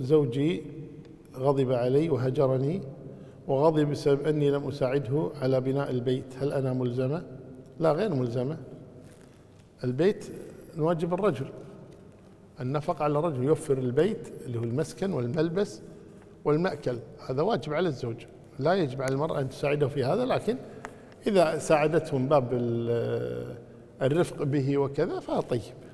زوجي غضب علي وهجرني وغضب بسبب أني لم أساعده على بناء البيت، هل أنا ملزمة؟ لا، غير ملزمة. البيت نواجب الرجل، النفقة على الرجل، يوفر البيت اللي هو المسكن والملبس والمأكل، هذا واجب على الزوج. لا يجب على المرأة أن تساعده في هذا، لكن إذا ساعدته من باب الرفق به وكذا فهو طيب.